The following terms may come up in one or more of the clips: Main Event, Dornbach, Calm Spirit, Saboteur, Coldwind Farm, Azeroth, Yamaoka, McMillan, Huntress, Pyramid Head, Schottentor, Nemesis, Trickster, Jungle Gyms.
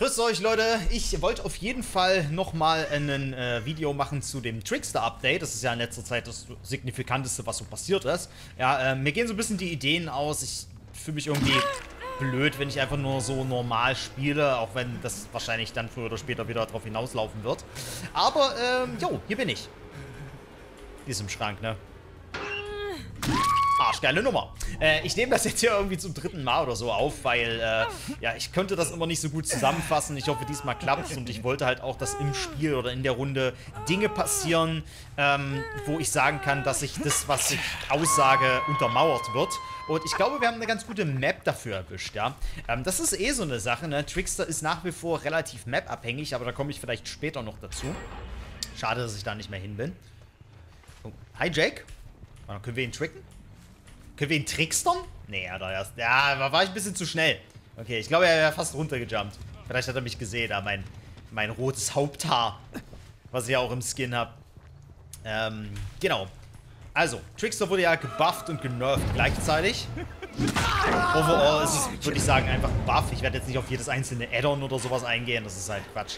Grüßt euch Leute, ich wollte auf jeden Fall nochmal ein Video machen zu dem Trickster-Update. Das ist ja in letzter Zeit das Signifikanteste, was so passiert ist. Ja, mir gehen so ein bisschen die Ideen aus. Ich fühle mich irgendwie blöd, wenn ich einfach nur so normal spiele, auch wenn das wahrscheinlich dann früher oder später wieder drauf hinauslaufen wird. Aber, jo, hier bin ich. Die ist im Schrank, ne? Arschgeile Nummer. Ich nehme das jetzt hier irgendwie zum 3. Mal oder so auf, weil ja, ich könnte das immer nicht so gut zusammenfassen. Ich hoffe, diesmal klappt es und ich wollte halt auch, dass im Spiel oder in der Runde Dinge passieren, wo ich sagen kann, dass ich das, was ich aussage, untermauert wird. Und ich glaube, wir haben eine ganz gute Map dafür erwischt, ja. Das ist eh so eine Sache, ne? Trickster ist nach wie vor relativ mapabhängig, aber da komme ich vielleicht später noch dazu. Schade, dass ich da nicht mehr hin bin. Oh. Hi, Jake. Können wir ihn tricken? Können wir ihn trickstern? Nee, ja, da erst. Ja, da war ich ein bisschen zu schnell. Okay, ich glaube, er wäre fast runtergejumpt. Vielleicht hat er mich gesehen, da mein rotes Haupthaar. Was ich ja auch im Skin habe. Genau. Also, Trickster wurde ja gebufft und genervt gleichzeitig. Overall ist es, würde ich sagen, einfach ein Buff. Ich werde jetzt nicht auf jedes einzelne Add-on oder sowas eingehen. Das ist halt Quatsch.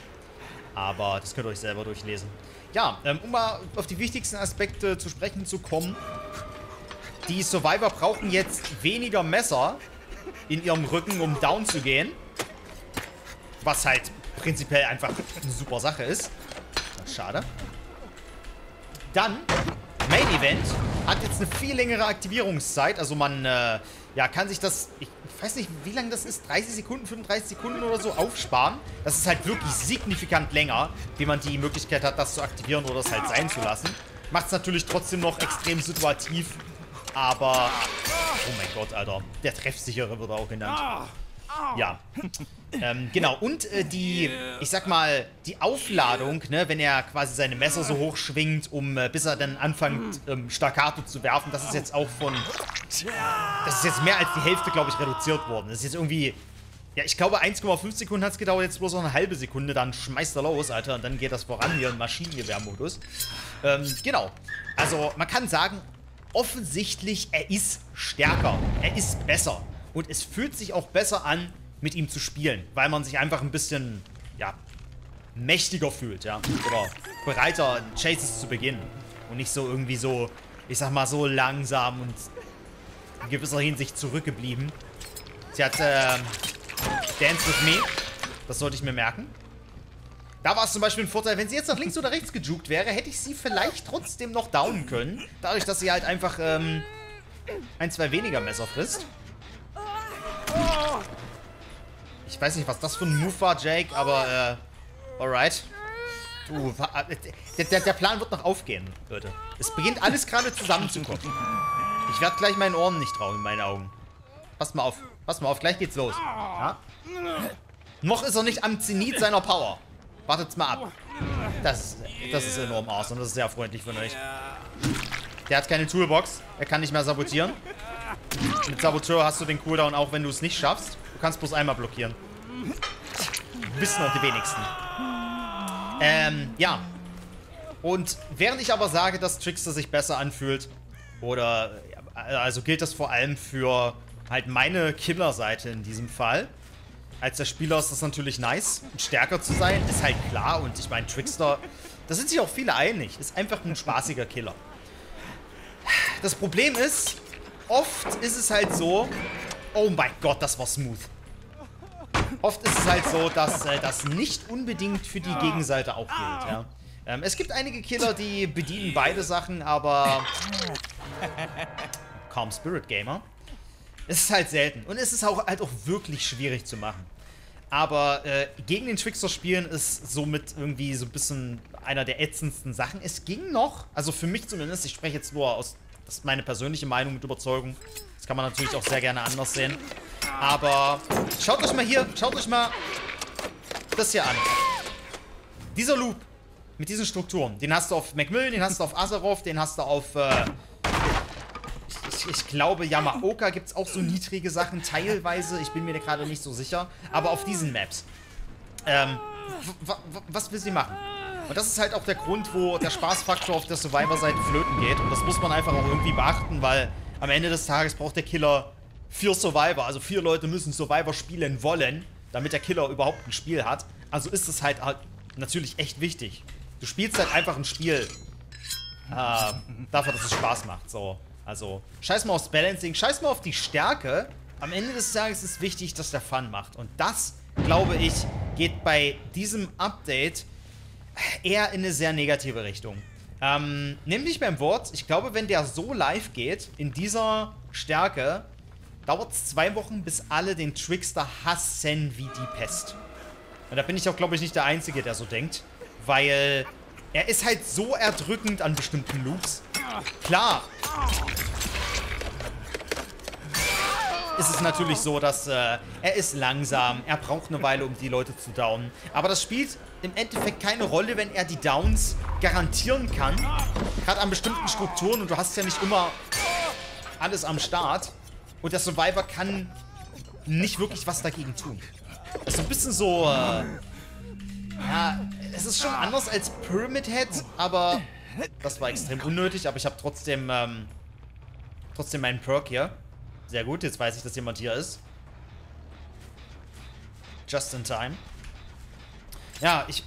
Aber das könnt ihr euch selber durchlesen. Ja, um mal auf die wichtigsten Aspekte zu sprechen zu kommen. Die Survivor brauchen jetzt weniger Messer in ihrem Rücken, um down zu gehen. Was halt prinzipiell einfach eine super Sache ist. Schade. Dann, Main Event hat jetzt eine viel längere Aktivierungszeit. Also man ja, kann sich das, ich weiß nicht, wie lange das ist, 30 Sekunden, 35 Sekunden oder so aufsparen. Das ist halt wirklich signifikant länger, wie man die Möglichkeit hat, das zu aktivieren oder das halt sein zu lassen. Macht es natürlich trotzdem noch extrem situativ. Aber, oh mein Gott, Alter, der Treffsichere wird auch genannt. Ja, genau. Und die, ich sag mal, die Aufladung, ne, wenn er quasi seine Messer so hoch schwingt, um, bis er dann anfängt, Staccato zu werfen, das ist jetzt auch von, das ist jetzt mehr als die Hälfte, glaube ich, reduziert worden. Das ist jetzt irgendwie, ja, ich glaube, 1,5 Sekunden hat es gedauert, jetzt bloß noch eine halbe Sekunde, dann schmeißt er los, Alter, und dann geht das voran hier im Maschinengewehrmodus. Genau, also man kann sagen, offensichtlich, er ist stärker, er ist besser und es fühlt sich auch besser an, mit ihm zu spielen, weil man sich einfach ein bisschen, ja, mächtiger fühlt, ja, oder bereiter, Chases zu beginnen und nicht so irgendwie so, ich sag mal, so langsam und in gewisser Hinsicht zurückgeblieben. Sie hat, Dance with Me, das sollte ich mir merken. Da war es zum Beispiel ein Vorteil, wenn sie jetzt nach links oder rechts gejuckt wäre, hätte ich sie vielleicht trotzdem noch downen können. Dadurch, dass sie halt einfach, 1, 2 weniger Messer frisst. Ich weiß nicht, was das für ein Move war, Jake, aber, alright. Du, der Plan wird noch aufgehen, Leute. Es beginnt alles gerade zusammenzukommen. Ich werde gleich meinen Ohren nicht trauen, in meinen Augen. Passt mal auf, gleich geht's los. Ja? Noch ist er nicht am Zenit seiner Power. Wartet's mal ab. Das ist enorm awesome. Das ist sehr freundlich von euch. Der hat keine Toolbox. Er kann nicht mehr sabotieren. Mit Saboteur hast du den Cooldown auch, wenn du es nicht schaffst. Du kannst bloß einmal blockieren. Wissen auch die wenigsten. Ja. Und während ich aber sage, dass Trickster sich besser anfühlt, oder, also gilt das vor allem für halt meine Killer-Seite in diesem Fall. Als der Spieler ist das natürlich nice. Und stärker zu sein, ist halt klar. Und ich meine, Trickster, da sind sich auch viele einig. Ist einfach ein spaßiger Killer. Das Problem ist, oft ist es halt so... Oh mein Gott, das war smooth. Oft ist es halt so, dass das nicht unbedingt für die Gegenseite auch gilt. Ja? Es gibt einige Killer, die bedienen beide Sachen, aber... Calm Spirit Gamer. Es ist halt selten. Und es ist auch, halt auch wirklich schwierig zu machen. Aber gegen den Trickster spielen ist somit irgendwie so ein bisschen einer der ätzendsten Sachen. Es ging noch, also für mich zumindest, ich spreche jetzt nur aus, das ist meine persönliche Meinung mit Überzeugung. Das kann man natürlich auch sehr gerne anders sehen. Aber schaut euch mal hier, schaut euch mal das hier an. Dieser Loop mit diesen Strukturen, den hast du auf McMillan, den hast du auf Azeroth, den hast du auf... Ich glaube, Yamaoka gibt es auch so niedrige Sachen, teilweise. Ich bin mir da gerade nicht so sicher. Aber auf diesen Maps. Was will sie machen? Und das ist halt auch der Grund, wo der Spaßfaktor auf der Survivor-Seite flöten geht. Und das muss man einfach auch irgendwie beachten, weil am Ende des Tages braucht der Killer 4 Survivor. Also 4 Leute müssen Survivor spielen wollen, damit der Killer überhaupt ein Spiel hat. Also ist es halt natürlich echt wichtig. Du spielst halt einfach ein Spiel dafür, dass es Spaß macht. So, also scheiß mal aufs Balancing, scheiß mal auf die Stärke. Am Ende des Tages ist wichtig, dass der Fun macht. Und das, glaube ich, geht bei diesem Update eher in eine sehr negative Richtung. Nimm mich beim Wort. Ich glaube, wenn der so live geht, in dieser Stärke, dauert es 2 Wochen, bis alle den Trickster hassen wie die Pest. Und da bin ich auch, glaube ich, nicht der Einzige, der so denkt. Weil er ist halt so erdrückend an bestimmten Loops. Klar ist es natürlich so, dass er ist langsam, er braucht eine Weile, um die Leute zu downen. Aber das spielt im Endeffekt keine Rolle, wenn er die Downs garantieren kann. Gerade an bestimmten Strukturen, und du hast ja nicht immer alles am Start. Und der Survivor kann nicht wirklich was dagegen tun. Das ist ein bisschen so... ja, es ist schon anders als Pyramid Head, aber das war extrem unnötig. Aber ich habe trotzdem, meinen Perk hier. Sehr gut, jetzt weiß ich, dass jemand hier ist. Just in time. Ja, ich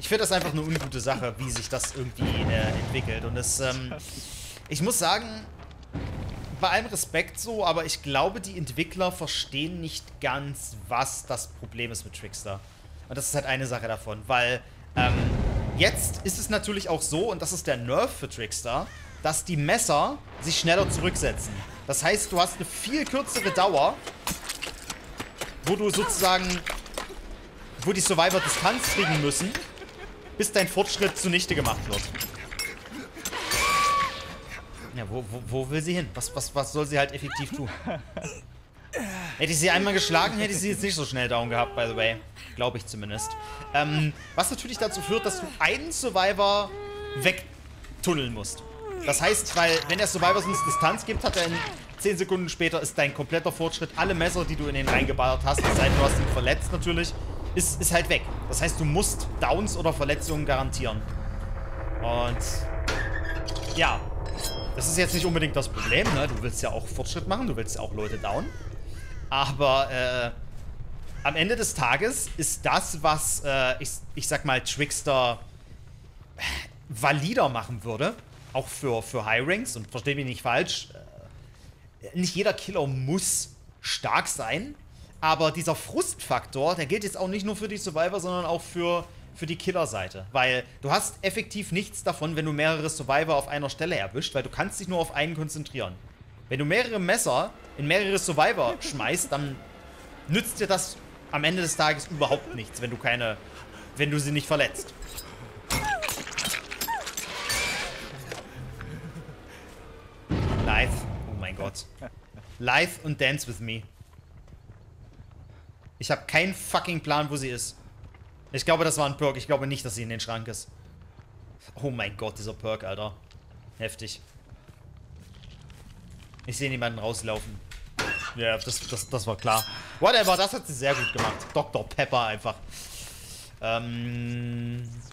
finde das einfach eine ungute Sache, wie sich das irgendwie entwickelt. Und es, ich muss sagen, bei allem Respekt so, aber ich glaube, die Entwickler verstehen nicht ganz, was das Problem ist mit Trickster. Und das ist halt eine Sache davon, weil jetzt ist es natürlich auch so, und das ist der Nerf für Trickster, dass die Messer sich schneller zurücksetzen. Das heißt, du hast eine viel kürzere Dauer, wo du sozusagen, wo die Survivor Distanz kriegen müssen, bis dein Fortschritt zunichte gemacht wird. Ja, wo will sie hin? Was soll sie halt effektiv tun? Hätte ich sie einmal geschlagen, hätte ich sie jetzt nicht so schnell down gehabt, by the way. Glaube ich zumindest. Was natürlich dazu führt, dass du einen Survivor wegtunneln musst. Das heißt, weil, wenn der Survivor sonst Distanz gibt, hat er in 10 Sekunden später ist dein kompletter Fortschritt, alle Messer, die du in den reingeballert hast, es sei denn, du hast ihn verletzt natürlich, ist halt weg. Das heißt, du musst Downs oder Verletzungen garantieren. Und ja, das ist jetzt nicht unbedingt das Problem, ne? Du willst ja auch Fortschritt machen, du willst ja auch Leute downen. Aber am Ende des Tages ist das, was ich sag mal Trickster valider machen würde, auch für High Ranks, und versteht mich nicht falsch, nicht jeder Killer muss stark sein, aber dieser Frustfaktor, der gilt jetzt auch nicht nur für die Survivor, sondern auch für die Killerseite, weil du hast effektiv nichts davon, wenn du mehrere Survivor auf einer Stelle erwischt, weil du kannst dich nur auf einen konzentrieren. Wenn du mehrere Messer in mehrere Survivor schmeißt, dann nützt dir das am Ende des Tages überhaupt nichts, wenn du keine, wenn du sie nicht verletzt. Live, oh mein Gott. Live und Dance with me. Ich habe keinen fucking Plan, wo sie ist. Ich glaube, das war ein Perk. Ich glaube nicht, dass sie in den Schrank ist. Oh mein Gott, dieser Perk, Alter. Heftig. Ich sehe niemanden rauslaufen. Ja, das war klar. Whatever, das hat sie sehr gut gemacht. Dr. Pepper einfach.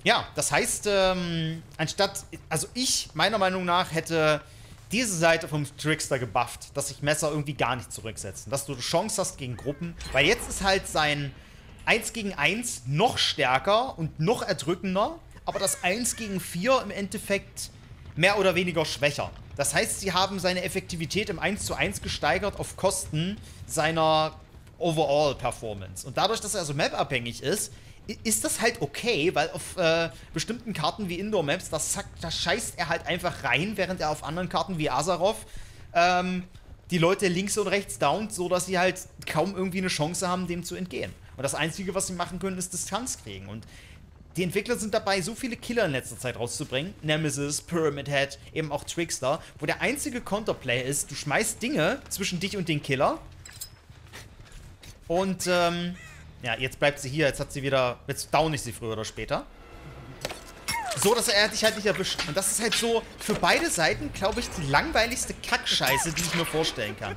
Ja, das heißt, anstatt... Also ich, meiner Meinung nach, hätte diese Seite vom Trickster gebufft, dass sich Messer irgendwie gar nicht zurücksetzen. Dass du eine Chance hast gegen Gruppen. Weil jetzt ist halt sein 1 gegen 1 noch stärker und noch erdrückender. Aber das 1 gegen 4 im Endeffekt mehr oder weniger schwächer. Das heißt, sie haben seine Effektivität im 1:1 gesteigert auf Kosten seiner Overall-Performance. Und dadurch, dass er also mapabhängig ist, ist das halt okay, weil auf bestimmten Karten wie Indoor-Maps, da scheißt er halt einfach rein, während er auf anderen Karten wie Azeroth die Leute links und rechts downt, sodass sie halt kaum irgendwie eine Chance haben, dem zu entgehen. Und das Einzige, was sie machen können, ist Distanz kriegen. Und die Entwickler sind dabei, so viele Killer in letzter Zeit rauszubringen. Nemesis, Pyramid Head, eben auch Trickster, wo der einzige Counterplay ist, du schmeißt Dinge zwischen dich und den Killer. Und, ja, jetzt bleibt sie hier, jetzt hat sie wieder, jetzt down ich sie früher oder später. So, dass er dich halt nicht erwischt. Und das ist halt so, für beide Seiten, glaube ich, die langweiligste Kackscheiße, die ich mir vorstellen kann.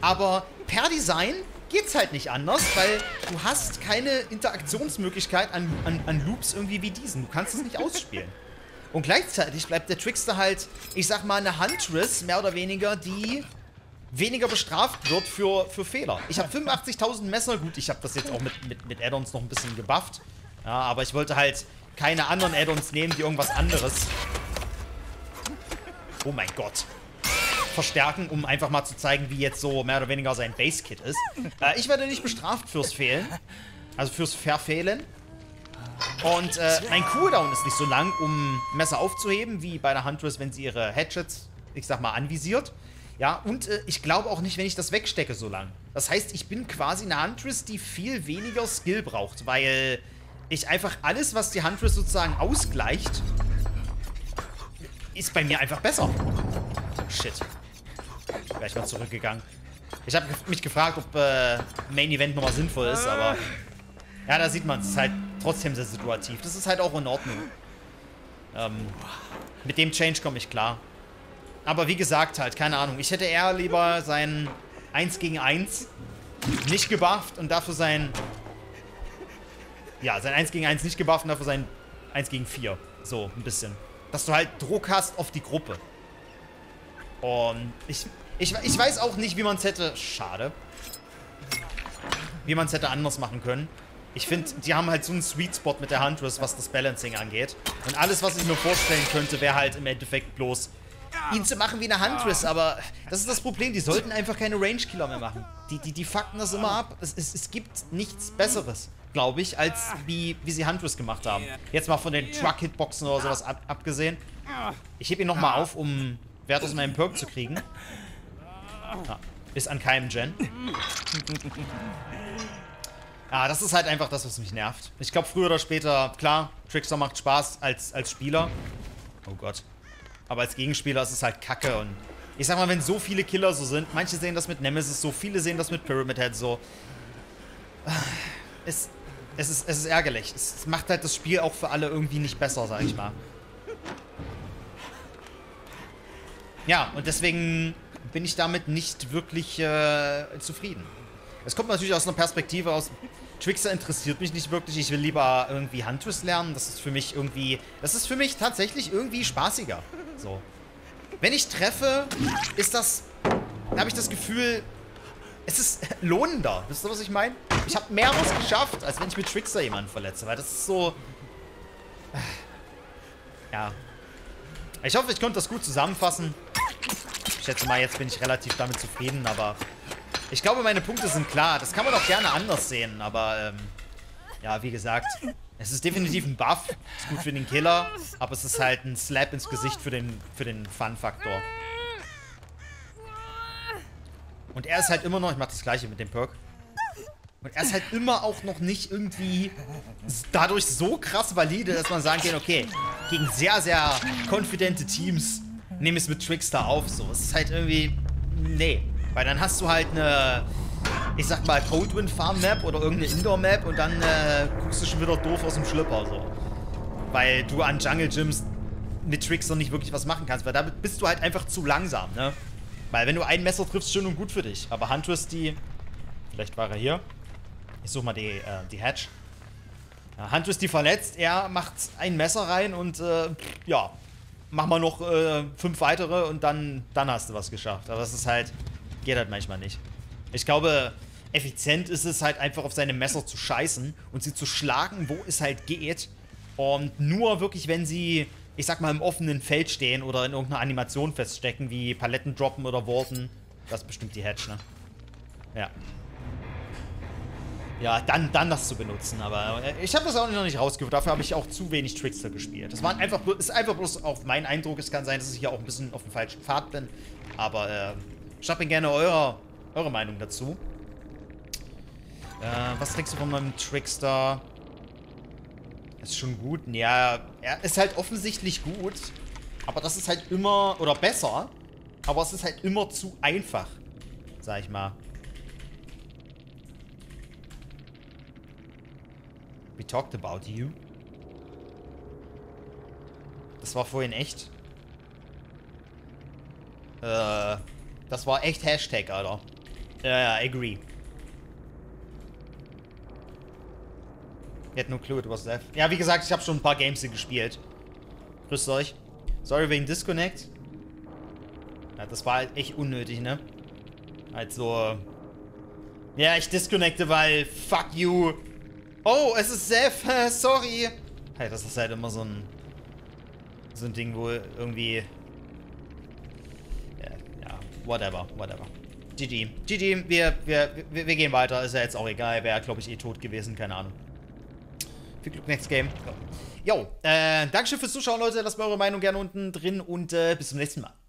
Aber per Design geht's halt nicht anders, weil du hast keine Interaktionsmöglichkeit an Loops irgendwie wie diesen. Du kannst es nicht ausspielen. Und gleichzeitig bleibt der Trickster halt, ich sag mal, eine Huntress, mehr oder weniger, die weniger bestraft wird für Fehler. Ich habe 85.000 Messer. Gut, ich habe das jetzt auch mit Add-ons noch ein bisschen gebufft. Ja, aber ich wollte halt keine anderen Add-ons nehmen, die irgendwas anderes. Oh mein Gott. Verstärken, um einfach mal zu zeigen, wie jetzt so mehr oder weniger sein Base-Kit ist. Ich werde nicht bestraft fürs Fehlen. Also fürs Verfehlen. Und mein Cooldown ist nicht so lang, um Messer aufzuheben, wie bei der Huntress, wenn sie ihre Hatchets, ich sag mal, anvisiert. Ja, und ich glaube auch nicht, wenn ich das wegstecke so lang. Das heißt, ich bin quasi eine Huntress, die viel weniger Skill braucht, weil ich einfach alles, was die Huntress sozusagen ausgleicht, ist bei mir einfach besser. Shit. Gleich mal zurückgegangen. Ich habe mich gefragt, ob Main Event nochmal sinnvoll ist, aber... Ja, da sieht man es. Ist halt trotzdem sehr situativ. Das ist halt auch in Ordnung. Mit dem Change komme ich klar. Aber wie gesagt halt, keine Ahnung. Ich hätte eher lieber sein 1 gegen 1 nicht gebufft und dafür sein... Ja, sein 1 gegen 1 nicht gebufft und dafür sein 1 gegen 4. So, ein bisschen. Dass du halt Druck hast auf die Gruppe. Und ich weiß auch nicht, wie man es hätte... Schade. Wie man es hätte anders machen können. Ich finde, die haben halt so einen Sweet Spot mit der Huntress, was das Balancing angeht. Und alles, was ich mir vorstellen könnte, wäre halt im Endeffekt bloß, ihn zu machen wie eine Huntress. Aber das ist das Problem. Die sollten einfach keine Range-Killer mehr machen. Die fucken das immer ab. Es gibt nichts Besseres, glaube ich, als wie sie Huntress gemacht haben. Jetzt mal von den Truck-Hitboxen oder sowas abgesehen. Ich hebe ihn nochmal auf, um Wert aus meinem Perk zu kriegen. Ah, ist an keinem Gen. Ja, das ist halt einfach das, was mich nervt. Ich glaube, früher oder später, klar, Trickster macht Spaß als Spieler. Oh Gott. Aber als Gegenspieler ist es halt Kacke. Und ich sag mal, wenn so viele Killer so sind, manche sehen das mit Nemesis so, viele sehen das mit Pyramid Head so. Es ist ärgerlich. Es macht halt das Spiel auch für alle irgendwie nicht besser, sag ich mal. Ja, und deswegen bin ich damit nicht wirklich zufrieden. Es kommt natürlich aus einer Perspektive aus, Trickster interessiert mich nicht wirklich, ich will lieber irgendwie Huntress lernen, das ist für mich irgendwie, das ist für mich tatsächlich irgendwie spaßiger, so. Wenn ich treffe, ist das, habe ich das Gefühl, es ist lohnender, wisst ihr, was ich meine? Ich habe mehr was geschafft, als wenn ich mit Trickster jemanden verletze, weil das ist so, ja. Ich hoffe, ich konnte das gut zusammenfassen. Ich schätze mal, jetzt bin ich relativ damit zufrieden, aber... Ich glaube, meine Punkte sind klar. Das kann man auch gerne anders sehen, aber, ja, wie gesagt, es ist definitiv ein Buff. Ist gut für den Killer, aber es ist halt ein Slap ins Gesicht für den Fun-Faktor. Und er ist halt immer noch... Ich mache das Gleiche mit dem Perk. Und er ist halt immer auch noch nicht irgendwie dadurch so krass valide, dass man sagen kann, okay, gegen sehr, sehr confidente Teams nehme ich es mit Trickster auf, so. Es ist halt irgendwie... Nee. Weil dann hast du halt eine, ich sag mal, Coldwind Farm Map oder irgendeine Indoor Map und dann guckst du schon wieder doof aus dem Schlüpper, so. Weil du an Jungle Gyms mit Trickster nicht wirklich was machen kannst, weil damit bist du halt einfach zu langsam, ne? Weil wenn du ein Messer triffst, schön und gut für dich. Aber Huntress, die, vielleicht war er hier. Ich such mal die Hatch. Ja, Huntress, die verletzt, er macht ein Messer rein und, ja, mach mal noch 5 weitere und dann hast du was geschafft. Aber das ist halt... Geht halt manchmal nicht. Ich glaube, effizient ist es halt einfach auf seine Messer zu scheißen und sie zu schlagen, wo es halt geht. Und nur wirklich, wenn sie, ich sag mal, im offenen Feld stehen oder in irgendeiner Animation feststecken, wie Paletten droppen oder Worten. Das ist bestimmt die Hatch, ne? Ja. Ja, dann das zu benutzen, aber ich habe das auch noch nicht rausgeholt. Dafür habe ich auch zu wenig Trickster gespielt. Das waren einfach, ist einfach bloß auf meinen Eindruck. Es kann sein, dass ich hier auch ein bisschen auf dem falschen Pfad bin, aber, schreibt mir gerne eure Meinung dazu. Was denkst du von meinem Trickster? Ist schon gut. Ja, er ist halt offensichtlich gut. Aber das ist halt immer... Oder besser. Aber es ist halt immer zu einfach. Sag ich mal. We talked about you. Das war vorhin echt. Das war echt Hashtag, Alter. Ja, agree. Get no clue it was left. Ja, wie gesagt, ich habe schon ein paar Games hier gespielt. Grüßt euch. Sorry wegen Disconnect. Ja, das war halt echt unnötig, ne? Also, ja, ich disconnecte, weil fuck you. Oh, es ist Seth, sorry. Hey, das ist halt immer so ein Ding, wo irgendwie, ja, whatever. GG, wir gehen weiter. Ist ja jetzt auch egal. Wäre, glaube ich, eh tot gewesen. Keine Ahnung. Viel Glück, next game. Jo, Dankeschön fürs Zuschauen, Leute. Lasst mal eure Meinung gerne unten drin und bis zum nächsten Mal.